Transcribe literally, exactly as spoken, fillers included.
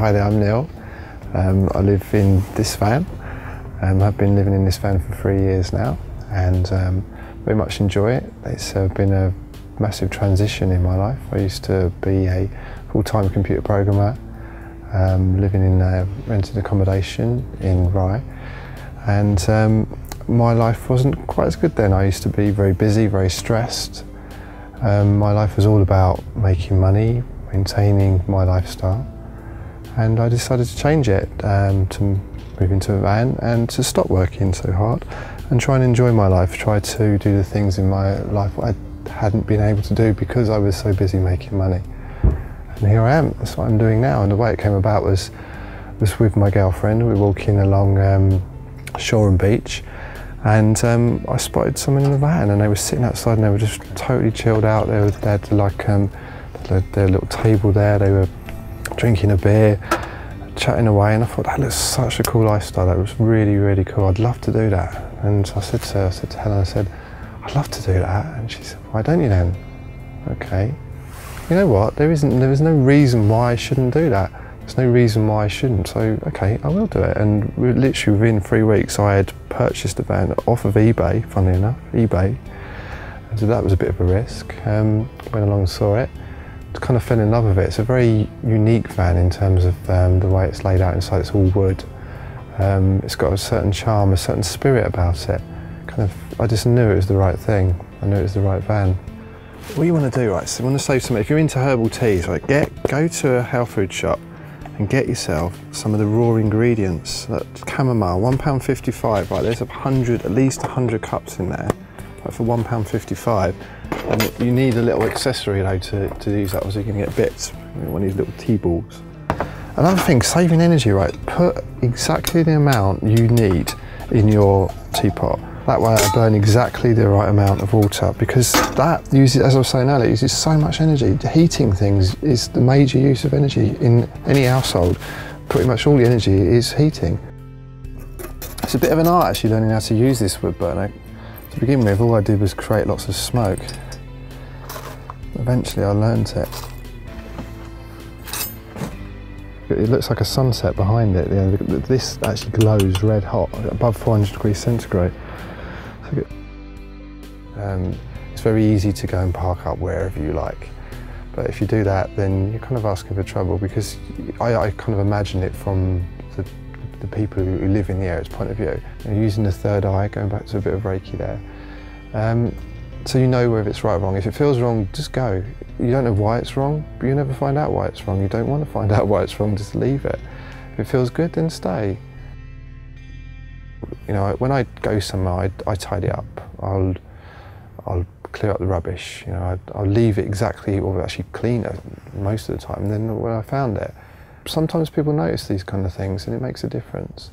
Hi there, I'm Neil. Um, I live in this van. Um, I've been living in this van for three years now and um, very much enjoy it. It's uh, been a massive transition in my life. I used to be a full-time computer programmer, um, living in uh, rented accommodation in Rye, and um, my life wasn't quite as good then. I used to be very busy, very stressed. Um, my life was all about making money, maintaining my lifestyle, and I decided to change it, um, to move into a van and to stop working so hard and try and enjoy my life, try to do the things in my life I hadn't been able to do because I was so busy making money. And here I am, that's what I'm doing now. And the way it came about was, was with my girlfriend. We were walking along um, Shoreham Beach, and um, I spotted someone in the van, and they were sitting outside and they were just totally chilled out. They, were, they had like um, their, their little table there, they were drinking a beer, chatting away, and I thought that looks such a cool lifestyle. That was really, really cool. I'd love to do that. And I said to her, I said to Helen, I said, I'd love to do that. And she said, why don't you then? Okay, you know what, there isn't, there is no reason why I shouldn't do that. There's no reason why I shouldn't, so okay, I will do it. And literally within three weeks I had purchased the van off of eBay, funnily enough, eBay. And so that was a bit of a risk. Um, went along and saw it, kind of fell in love with it. It's a very unique van in terms of um, the way it's laid out inside. It's all wood. Um, it's got a certain charm, a certain spirit about it. Kind of, I just knew it was the right thing. I knew it was the right van. What you want to do, right, so you want to save some, if you're into herbal teas, right, get, go to a health food shop and get yourself some of the raw ingredients. That chamomile, one pound fifty-five, right, there's a hundred, at least one hundred cups in there, right, for one pound fifty-five. And you need a little accessory though to, to use that, so you can get bits, one of these little tea balls. Another thing, saving energy, right, put exactly the amount you need in your teapot. That way it'll burn exactly the right amount of water, because that uses, as I was saying earlier, it uses so much energy. Heating things is the major use of energy in any household. Pretty much all the energy is heating. It's a bit of an art actually learning how to use this wood burner. To begin with, all I did was create lots of smoke. Eventually I learned it. It looks like a sunset behind it. You know, this actually glows red hot, above four hundred degrees centigrade. Um, it's very easy to go and park up wherever you like. But if you do that, then you're kind of asking for trouble, because I, I kind of imagine it from the, the people who live in the area's point of view. You know, using the third eye, going back to a bit of Reiki there. Um, So you know whether it's right or wrong. If it feels wrong, just go. You don't know why it's wrong, but you never find out why it's wrong. You don't want to find out why it's wrong, just leave it. If it feels good, then stay. You know, when I go somewhere, I, I tidy up. I'll, I'll clear up the rubbish. You know, I, I'll leave it exactly, or actually clean it most of the time than when I found it. Sometimes people notice these kind of things and it makes a difference.